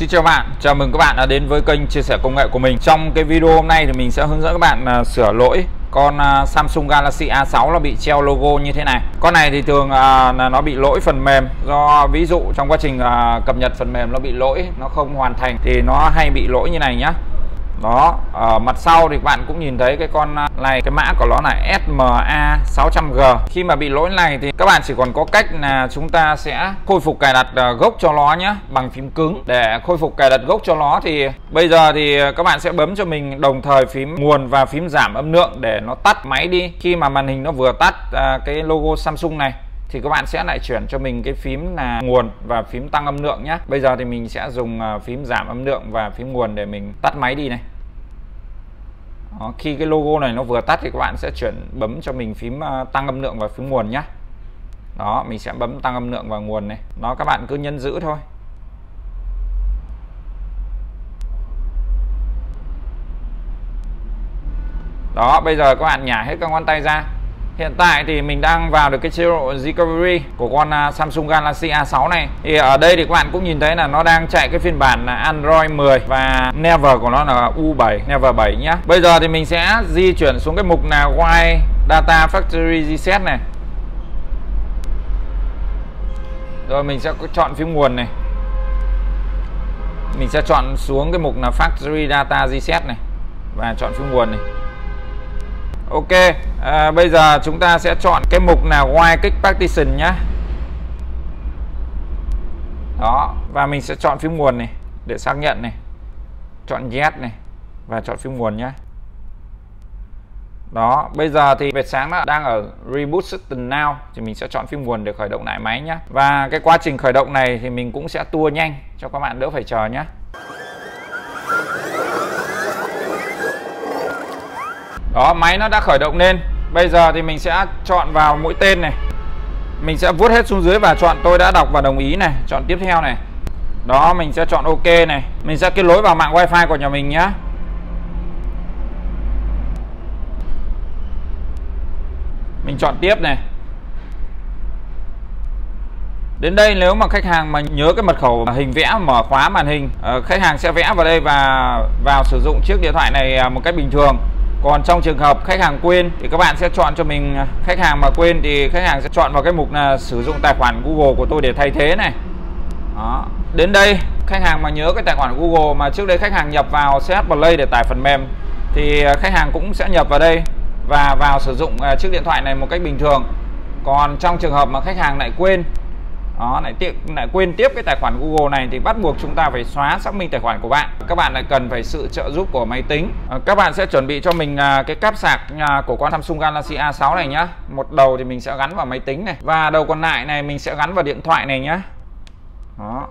Xin chào bạn, chào mừng các bạn đã đến với kênh chia sẻ công nghệ của mình. Trong cái video hôm nay thì mình sẽ hướng dẫn các bạn sửa lỗi con Samsung Galaxy A6 nó bị treo logo như thế này. Con này thì thường là nó bị lỗi phần mềm, do ví dụ trong quá trình cập nhật phần mềm nó bị lỗi, nó không hoàn thành thì nó hay bị lỗi như này nhá. Đó, ở mặt sau thì bạn cũng nhìn thấy cái con này, cái mã của nó là SMA 600G. Khi mà bị lỗi này thì các bạn chỉ còn có cách là chúng ta sẽ khôi phục cài đặt gốc cho nó nhé, bằng phím cứng. Để khôi phục cài đặt gốc cho nó thì bây giờ thì các bạn sẽ bấm cho mình đồng thời phím nguồn và phím giảm âm lượng để nó tắt máy đi. Khi mà màn hình nó vừa tắt cái logo Samsung này thì các bạn sẽ lại chuyển cho mình cái phím là nguồn và phím tăng âm lượng nhé. Bây giờ thì mình sẽ dùng phím giảm âm lượng và phím nguồn để mình tắt máy đi này. Đó, khi cái logo này nó vừa tắt thì các bạn sẽ bấm cho mình phím tăng âm lượng và phím nguồn nhé. Đó, mình sẽ bấm tăng âm lượng và nguồn này. Đó, các bạn cứ nhấn giữ thôi. Đó, bây giờ các bạn nhả hết các ngón tay ra. Hiện tại thì mình đang vào được cái chế độ Recovery của con Samsung Galaxy A6 này. Thì ở đây thì các bạn cũng nhìn thấy là nó đang chạy cái phiên bản là Android 10 và Never của nó là U7, Never 7 nhá. Bây giờ thì mình sẽ di chuyển xuống cái mục là Wipe Data Factory Reset này. Rồi mình sẽ chọn phím nguồn này. Mình sẽ chọn xuống cái mục là Factory Data Reset này và chọn phím nguồn này. Ok, bây giờ chúng ta sẽ chọn cái mục là Wipe disk partition nhé. Đó, và mình sẽ chọn phím nguồn này để xác nhận này. Chọn Yes này và chọn phím nguồn nhé. Đó, bây giờ thì vệt sáng nó đang ở Reboot System Now thì mình sẽ chọn phím nguồn để khởi động lại máy nhé. Và cái quá trình khởi động này thì mình cũng sẽ tua nhanh cho các bạn đỡ phải chờ nhé. Đó, máy nó đã khởi động lên. Bây giờ thì mình sẽ chọn vào mũi tên này. Mình sẽ vuốt hết xuống dưới và chọn tôi đã đọc và đồng ý này. Chọn tiếp theo này. Đó, mình sẽ chọn OK này. Mình sẽ kết nối vào mạng wifi của nhà mình nhé. Mình chọn tiếp này. Đến đây nếu mà khách hàng mà nhớ cái mật khẩu hình vẽ mở khóa màn hình, khách hàng sẽ vẽ vào đây và vào sử dụng chiếc điện thoại này một cách bình thường. Còn trong trường hợp khách hàng quên thì các bạn sẽ chọn cho mình, khách hàng mà quên thì khách hàng sẽ chọn vào cái mục là sử dụng tài khoản Google của tôi để thay thế này. Đó. Đến đây khách hàng mà nhớ cái tài khoản Google mà trước đây khách hàng nhập vào CH Play để tải phần mềm thì khách hàng cũng sẽ nhập vào đây và vào sử dụng chiếc điện thoại này một cách bình thường. Còn trong trường hợp mà khách hàng lại quên, đó, lại quên tiếp cái tài khoản Google này thì bắt buộc chúng ta phải xóa, xác minh tài khoản của bạn. Các bạn lại cần phải sự trợ giúp của máy tính. Các bạn sẽ chuẩn bị cho mình cái cáp sạc của con Samsung Galaxy A6 này nhá. Một đầu thì mình sẽ gắn vào máy tính này và đầu còn lại này mình sẽ gắn vào điện thoại này nhá. Đó.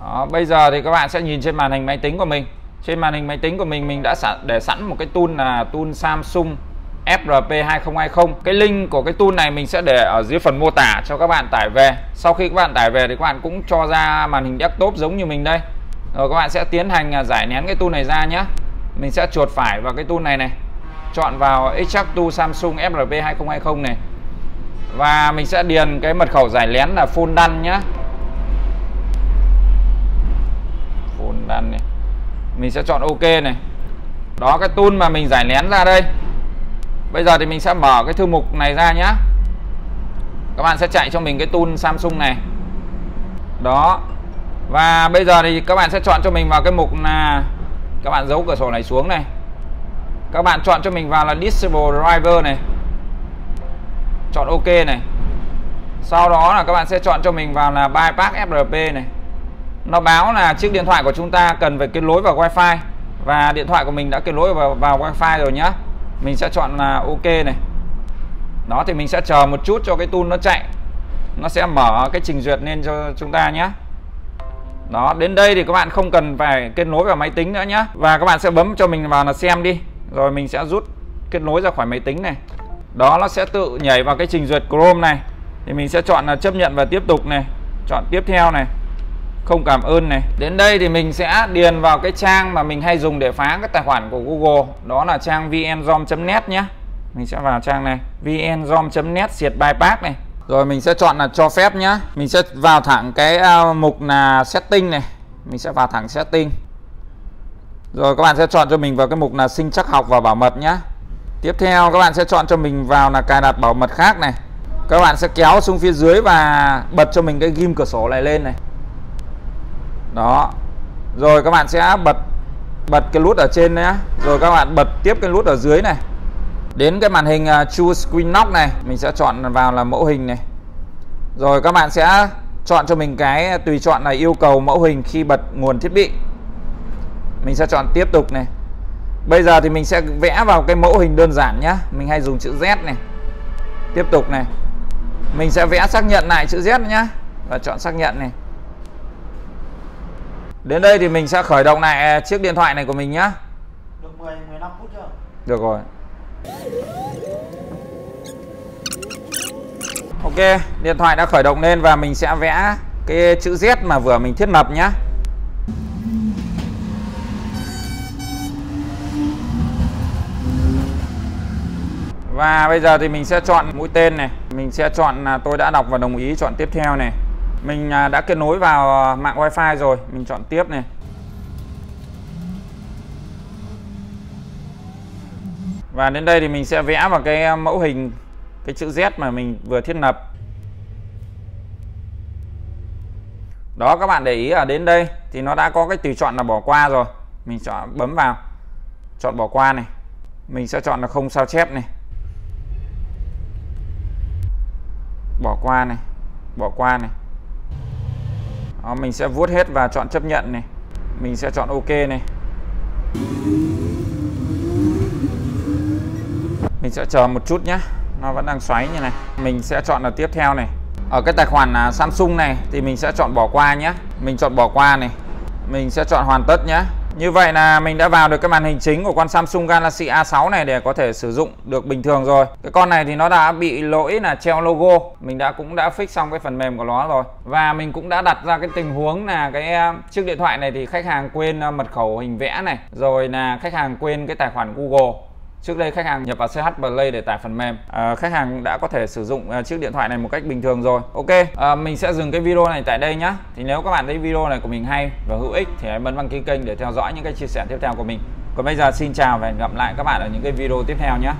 Đó, bây giờ thì các bạn sẽ nhìn trên màn hình máy tính của mình. Trên màn hình máy tính của mình đã để sẵn một cái tool là tool Samsung FRP2020. Cái link của cái tool này mình sẽ để ở dưới phần mô tả cho các bạn tải về. Sau khi các bạn tải về thì các bạn cũng cho ra màn hình desktop giống như mình đây. Rồi các bạn sẽ tiến hành giải nén cái tool này ra nhé. Mình sẽ chuột phải vào cái tool này này. Chọn vào Extract Tool Samsung FRP2020 này. Và mình sẽ điền cái mật khẩu giải nén là phonedone nhé. Phonedone này. Mình sẽ chọn OK này. Đó, cái tool mà mình giải nén ra đây. Bây giờ thì mình sẽ mở cái thư mục này ra nhé. Các bạn sẽ chạy cho mình cái tool Samsung này. Đó. Và bây giờ thì các bạn sẽ chọn cho mình vào cái mục là, các bạn giấu cửa sổ này xuống này. Các bạn chọn cho mình vào là Disable Driver này. Chọn OK này. Sau đó là các bạn sẽ chọn cho mình vào là Bypass FRP này. Nó báo là chiếc điện thoại của chúng ta cần phải kết nối vào Wi-Fi. Và điện thoại của mình đã kết nối vào Wi-Fi rồi nhé. Mình sẽ chọn là OK này. Đó, thì mình sẽ chờ một chút cho cái tool nó chạy. Nó sẽ mở cái trình duyệt lên cho chúng ta nhé. Đó, đến đây thì các bạn không cần phải kết nối vào máy tính nữa nhé. Và các bạn sẽ bấm cho mình vào là xem đi. Rồi mình sẽ rút kết nối ra khỏi máy tính này. Đó, nó sẽ tự nhảy vào cái trình duyệt Chrome này. Thì mình sẽ chọn là chấp nhận và tiếp tục này. Chọn tiếp theo này. Không cảm ơn này. Đến đây thì mình sẽ điền vào cái trang mà mình hay dùng để phá các tài khoản của Google. Đó là trang vnzoom.net nhé. Mình sẽ vào trang này, vnzoom.net / bypass này. Rồi mình sẽ chọn là cho phép nhé. Mình sẽ vào thẳng cái mục là setting này. Mình sẽ vào thẳng setting. Rồi các bạn sẽ chọn cho mình vào cái mục là sinh trắc học và bảo mật nhé. Tiếp theo các bạn sẽ chọn cho mình vào là cài đặt bảo mật khác này. Các bạn sẽ kéo xuống phía dưới và bật cho mình cái ghim cửa sổ này lên này. Đó. Rồi các bạn sẽ bật cái nút ở trên nhé. Rồi các bạn bật tiếp cái nút ở dưới này. Đến cái màn hình Choose Screen Lock này, mình sẽ chọn vào là mẫu hình này. Rồi các bạn sẽ chọn cho mình cái tùy chọn là yêu cầu mẫu hình khi bật nguồn thiết bị. Mình sẽ chọn tiếp tục này. Bây giờ thì mình sẽ vẽ vào cái mẫu hình đơn giản nhé. Mình hay dùng chữ Z này. Tiếp tục này. Mình sẽ vẽ xác nhận lại chữ Z nhé. Và chọn xác nhận này. Đến đây thì mình sẽ khởi động lại chiếc điện thoại này của mình nhé. Được 10-15 phút chưa? Được rồi. Ok, điện thoại đã khởi động lên và mình sẽ vẽ cái chữ Z mà vừa mình thiết lập nhé. Và bây giờ thì mình sẽ chọn mũi tên này. Mình sẽ chọn là tôi đã đọc và đồng ý, chọn tiếp theo này. Mình đã kết nối vào mạng wifi rồi, mình chọn tiếp này. Và đến đây thì mình sẽ vẽ vào cái mẫu hình, cái chữ Z mà mình vừa thiết lập. Đó, các bạn để ý ở đến đây thì nó đã có cái tùy chọn là bỏ qua rồi. Mình chọn bấm vào, chọn bỏ qua này. Mình sẽ chọn là không sao chép này. Bỏ qua này, bỏ qua này. Đó, mình sẽ vuốt hết và chọn chấp nhận này. Mình sẽ chọn OK này. Mình sẽ chờ một chút nhé, nó vẫn đang xoáy như này. Mình sẽ chọn là tiếp theo này. Ở cái tài khoản Samsung này thì mình sẽ chọn bỏ qua nhé. Mình chọn bỏ qua này. Mình sẽ chọn hoàn tất nhé. Như vậy là mình đã vào được cái màn hình chính của con Samsung Galaxy A6 này để có thể sử dụng được bình thường rồi. Cái con này thì nó đã bị lỗi là treo logo. Mình cũng đã fix xong cái phần mềm của nó rồi. Và mình cũng đã đặt ra cái tình huống là cái chiếc điện thoại này thì khách hàng quên mật khẩu hình vẽ này. Rồi là khách hàng quên cái tài khoản Google. Trước đây khách hàng nhập vào CH Play để tải phần mềm. Khách hàng đã có thể sử dụng chiếc điện thoại này một cách bình thường rồi. Ok, mình sẽ dừng cái video này tại đây nhé. Thì nếu các bạn thấy video này của mình hay và hữu ích thì hãy bấm đăng ký kênh để theo dõi những cái chia sẻ tiếp theo của mình. Còn bây giờ xin chào và hẹn gặp lại các bạn ở những cái video tiếp theo nhé.